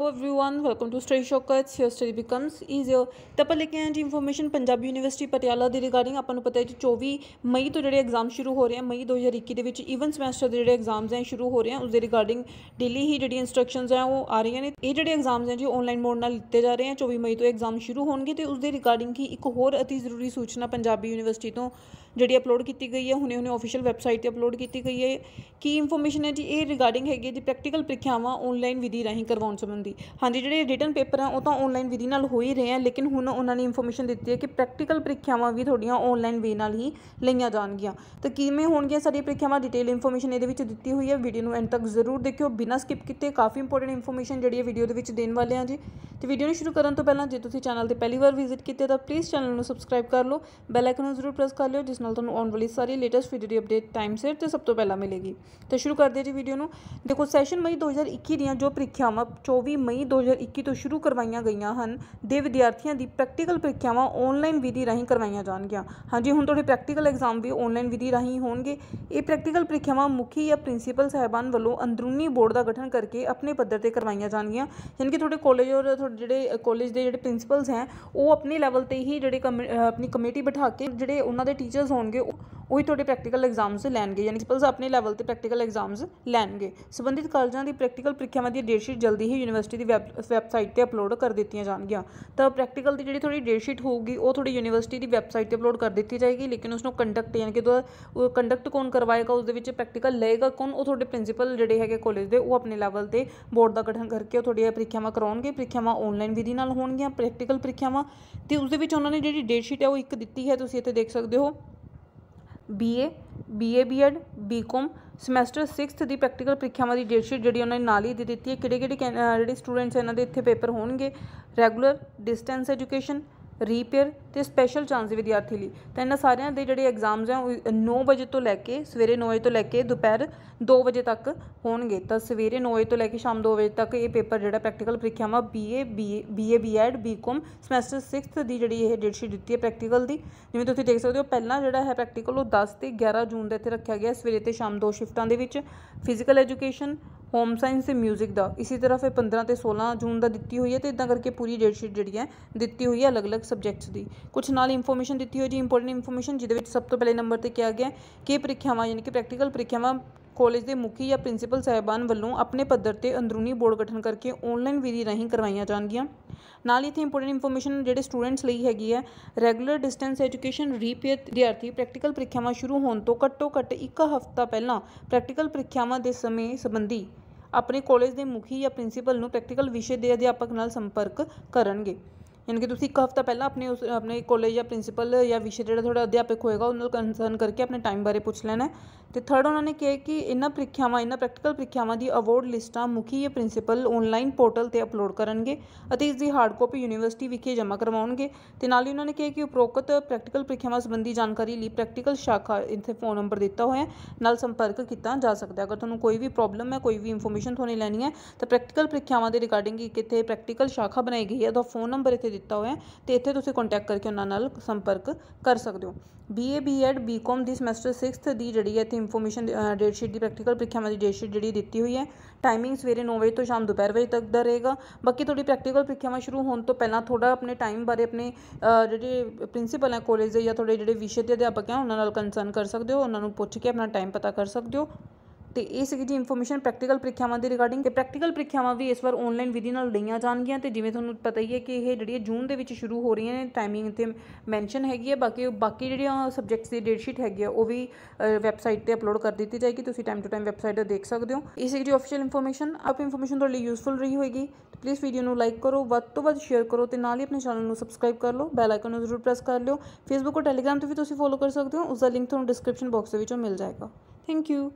Hello everyone, welcome to study shortcuts, your study becomes easier. तो आप लेके आए जी इन्फॉर्मेशन पंजाबी यूनिवर्सिटी पटियाला के रिगार्डिंग। आपको पता है जी 24 मई तो जोड़े एग्जाम शुरू हो रहे हैं, मई 2021 के ईवन समैसटर के जो एग्जाम्स हैं शुरू हो रहे हैं। उसके रिगार्डिंग डेली ही जी इंस्ट्रक्शनस हैं वो आ रही हैं। ये जो एग्जाम्स हैं जी ऑनलाइन मोड में लिते जा रहे हैं। 24 मई तो एग्जाम शुरू होंगे। तो उसके रिगार्डिंग ही एक होर अति जरूरी सूचना पंजाबी यूनिवर्सिटी तो जी अपलोड की गई है, हुणे ऑफिशियल वैबसाइट पर अपलोड की गई है। की इन्फॉर्मेशन है जी ये रिगार्डिंग हैगी जी प्रैक्टिकल ਪ੍ਰੀਖਿਆਵਾਂ ऑनलाइन विधि राही करवाने संबंधी। हाँ जी, जो रिटन पेपर हैं वो तो ऑनलाइन विधि नाल हो ही रहे हैं, लेकिन हुण उन्होंने इन्फॉर्मेशन दी है कि प्रैक्टिकल ਪ੍ਰੀਖਿਆਵਾਂ भी थोड़ियाँ ऑनलाइन वे नाल ही लईयां जाणगियां। तो किवें होणगियां सारी ਪ੍ਰੀਖਿਆਵਾਂ डिटेल इन्फॉर्मेशन ये दी हुई है। वीडियो एंड तक जरूर देखियो बिना स्किप किए, काफ़ी इंपोर्टेंट इन्फॉर्मेशन जी वीडियो के देने वाले हैं जी। तो वीडियो शुरू करने तो पहले जे तुसीं चैनल पर पहली बार विजिट किया तो प्लीज़ चैनल में सबसक्राइब कर लो, बैल आइकन जरूर प्रेस कर लो, जिस नाल तुहानूं आने वाली सारी लेटेस्ट वीडियो की अपडेट टाइम सिर तो सब तो पहला मिलेगी। तो शुरू करते जी वीडियो। देखो सैशन मई 2021 ਦੀਆਂ जो ਪ੍ਰੀਖਿਆਵਾਂ 24 मई 2021 तो शुरू करवाई गई हैं, विद्यार्थियों की प्रैक्टिकल ਪ੍ਰੀਖਿਆਵਾਂ ऑनलाइन विधि राही करवाई जाएगी। हाँ जी, हुण तुहाडे प्रैक्टिकल एग्जाम भी ऑनलाइन विधि राही होणगे। ये प्रैक्टिकल ਪ੍ਰੀਖਿਆਵਾਂ मुखी या प्रिंसीपल साहबान वालों अंदरूनी बोर्ड का गठन करके अपने पद्धर पर करवाई जाएगी। यानी कि तुहाडे कॉलेज और तुहाडे जिहड़े कॉलेज के जिहड़े प्रिंसीपल्स हैं वो अपने लैवल पर ही जिहड़े अपनी कमेटी बिठा के जिहड़े उन्हां दे टीचर्स होणगे वही थोड़े प्रैक्टिकल एग्जाम्स लैनगे। यानी प्रिंसिपल्स अपने लैवल पर प्रैक्टिकल एग्जाम्स लैनगे। संबंधित कॉलेजों की प्रैक्टिकल ਪ੍ਰੀਖਿਆਵਾਂ की डेटशीट जल्दी ही यूनिवर्सिटी की वैबसाइट पर अपलोड कर दी जाएगी। तो प्रैक्टिकल की जी थोड़ी डेटशीट होगी वो थोड़ी यूनिवर्सिटी की वैबसाइट पर अपलोड कर दी जाएगी, लेकिन उसको कंडक्ट यानी कि कंडक्ट कौन करवाएगा, उस प्रैक्टिकल लेगा कौन, वो थोड़े प्रिंसीपल जोड़े है कॉलेज के वो अपने लैवल पर बोर्ड का गठन करके थोड़िया ਪ੍ਰੀਖਿਆਵਾਂ करवाएंगे। ਪ੍ਰੀਖਿਆਵਾਂ ऑनलाइन विधि नाल होणगीयां प्रैक्टिकल ਪ੍ਰੀਖਿਆਵਾਂ। तो उसके उन्होंने जी डेटशीट है वो एक दी है, तुसीं इत्थे देख सकते हो BA, BA, B.Ed, B.com semester 6th ਦੀ ਪ੍ਰੈਕਟੀਕਲ ਪ੍ਰੀਖਿਆਵਾਂ ਦੀ ਡੇਟਸ਼ੀਟ ਜਿਹੜੀ ਉਹਨਾਂ ਨੇ ਨਾਲ ਹੀ ਦੇ ਦਿੱਤੀ ਹੈ। ਕਿਹੜੇ ਕਿਹੜੇ ਜਿਹੜੇ ਸਟੂਡੈਂਟਸ ਇਹਨਾਂ ਦੇ ਇੱਥੇ ਪੇਪਰ ਹੋਣਗੇ, ਰੈਗੂਲਰ, ਡਿਸਟੈਂਸ ਐਜੂਕੇਸ਼ਨ, रीपेयर तो स्पैशल चांस विद्यार्थी लिए। तो इन्होंने सारे के जोड़े एग्जाम्स हैं 9 बजे तो लैके सवेरे 9 बजे तो लैके दोपहर 2 बजे तक होंगे। तो सवेरे 9 बजे तो लैके शाम 2 बजे तक ये पेपर जो प्रैक्टिकल ਪ੍ਰੀਖਿਆਵਾਂ BA, BEd, B.com semester 6th की जी ये डेटशीट दी है प्रैक्टिकल की। जिवें तुसीं देख सकते हो पहला जोड़ा है प्रैक्टिकल 10 ते 11 जून का इत्थे रखा गया, सवेरे तो शाम 2 शिफ्टां दे विच। फिजिकल एजुकेशन, होम साइंस से म्यूजिक का इसी तरह फिर 15 ते 16 जून का दी हुई है। तो इदा करके पूरी डेटशीट जी है दी हुई है अलग अलग सबजैक्ट्स की। कुछ नाल इन्फॉर्मेशन दी हुई है जी इंपोर्टेंट इन्फॉर्मेशन, जिहदे विच सब तो पहले नंबर पर किया गया कि ਪ੍ਰੀਖਿਆਵਾਂ यानी कि प्रैक्टिकल ਪ੍ਰੀਖਿਆਵਾਂ कॉलेज के मुखी या प्रिंसीपल साहबान वालों अपने पद्धर पर अंदरूनी बोर्ड गठन करके ऑनलाइन विधि राही करवाई जाएगियां। नाल ही इत्थे इंपोर्टेंट इन्फॉर्मेशन जिहड़े स्टूडेंट्स लई हैगी है रैगूलर, डिस्टेंस एजुकेशन, रीपेयर विद्यार्थी प्रैक्टिकल ਪ੍ਰੀਖਿਆਵਾਂ शुरू होने तो घट्टो घट्ट 1 हफ्ता पहला प्रैक्टिकल ਪ੍ਰੀਖਿਆਵਾਂ के समय संबंधी अपने कॉलेज के मुखी या प्रिंसीपल नूं प्रैक्टिकल विषय के अध्यापक नाल संपर्क करनगे। यानी कि तुसीं 1 हफ्ता पहला अपने उस अपने कॉलेज या प्रिंसीपल या विषय जो थोड़ा अध्यापक होएगा उन्होंने कंसर्न करके अपने टाइम बारे पूछ लेना है। तो थर्ड उन्होंने कहा कि इन्हां प्रैक्टिकल ਪ੍ਰੀਖਿਆਵਾਂ की अवॉर्ड लिस्टां मुखी या प्रिंसीपल ऑनलाइन पोर्टल पर अपलोड करनगे अते इसकी हार्ड कॉपी यूनिवर्सिटी विखे जमा करवाउणगे। ते नाल ही उन्होंने कहा कि उपरोक्त प्रैक्टिकल ਪ੍ਰੀਖਿਆਵਾਂ संबंधी जानकारी लिए प्रैक्टिकल शाखा इत्थे फोन नंबर दिता होया नाल संपर्क किया जा सकता है। अगर तुहानूं कोई भी प्रॉब्लम है, कोई भी इन्फॉर्मेशन तुहानूं लैनी है तो प्रैक्टिकल ਪ੍ਰੀਖਿਆਵਾਂ के रिगार्डिंग इत्थे प्रैक्टिकल शाखा बनाई गई है, उहदा फोन नंबर इत्थे ਦਿੱਤਾ ਹੋਇਆ ਤੇ ਇੱਥੇ ਤੁਸੀਂ ਕੰਟੈਕਟ ਕਰਕੇ ਉਹਨਾਂ ਨਾਲ ਸੰਪਰਕ ਕਰ ਸਕਦੇ ਹੋ। BA, B.Ed, B.com ਦੀ ਸਮੈਸਟਰ 6th ਦੀ ਜਿਹੜੀ ਹੈ ਇੱਥੇ ਇਨਫੋਰਮੇਸ਼ਨ ਡੇਟਸ਼ੀਟ ਦੀ ਪ੍ਰੈਕਟੀਕਲ ਪ੍ਰੀਖਿਆਵਾਂ ਦੀ ਡੇਟਸ਼ੀਟ ਜਿਹੜੀ ਦਿੱਤੀ ਹੋਈ ਹੈ। ਟਾਈਮਿੰਗ ਸਵੇਰੇ 9 ਵਜੇ ਤੋਂ ਸ਼ਾਮ ਦੁਪਹਿਰ ਵਜੇ ਤੱਕ ਦਾ ਰਹੇਗਾ। ਬਾਕੀ ਤੁਹਾਡੀ ਪ੍ਰੈਕਟੀਕਲ ਪ੍ਰੀਖਿਆਵਾਂ ਸ਼ੁਰੂ ਹੋਣ ਤੋਂ ਪਹਿਲਾਂ ਥੋੜਾ ਆਪਣੇ ਟਾਈਮ ਬਾਰੇ ਆਪਣੇ ਜਿਹੜੇ ਪ੍ਰਿੰਸੀਪਲ ਹੈ ਕੋਲੇਜ ਦੇ ਜਾਂ ਤੁਹਾਡੇ ਜਿਹੜੇ ਵਿਸ਼ੇ ਦੇ ਅਧਿਆਪਕ ਹੈ ਉਹਨਾਂ ਨਾਲ ਕੰਸਰਨ ਕਰ ਸਕਦੇ ਹੋ, ਉਹਨਾਂ ਨੂੰ ਪੁੱਛ ਕੇ ਆਪਣਾ ਟਾਈਮ ਪਤਾ ਕਰ ਸਕਦੇ ਹੋ। तो यह सी जी इन्फॉर्मेशन प्रैक्टिकल ਪ੍ਰੀਖਿਆਵਾਂ की रिगार्डिंग। प्रैक्टिकल ਪ੍ਰੀਖਿਆਵਾਂ भी इस बार ऑनलाइन विधि नाल लईयां जाणगियां। तो जिवें तुहानूं पता ही है कि यह जी जून के शुरू हो रही हैं, टाइमिंग इत्थे मैनशन हैगी है। बाकी जिहड़ियां सबजैक्ट्स की डेटशीट हैगी है वो भी वैबसाइट पर अपलोड कर दी जाएगी, तुसीं टाइम टू टाइम वैबसाइट देख सकते हो। यह सी जी ऑफिशियल इन्फॉर्मेशन। आप इन्फॉर्मेशन तुहाडे लई यूजफुल रही होएगी तो प्लीज़ वीडियो को लाइक करो, वध तो वध शेयर करो तो नाल ही अपने चैनल को सबसक्राइब कर लो, बैल आइकन जरूर प्रेस कर लियो। फेसबुक और टैलीग्राम पर भी तुसीं फॉलो कर सकते हो, उसका लिंक तुहानूं डिस्क्रिप्शन बॉक्स में मिल जाएगा। Thank you.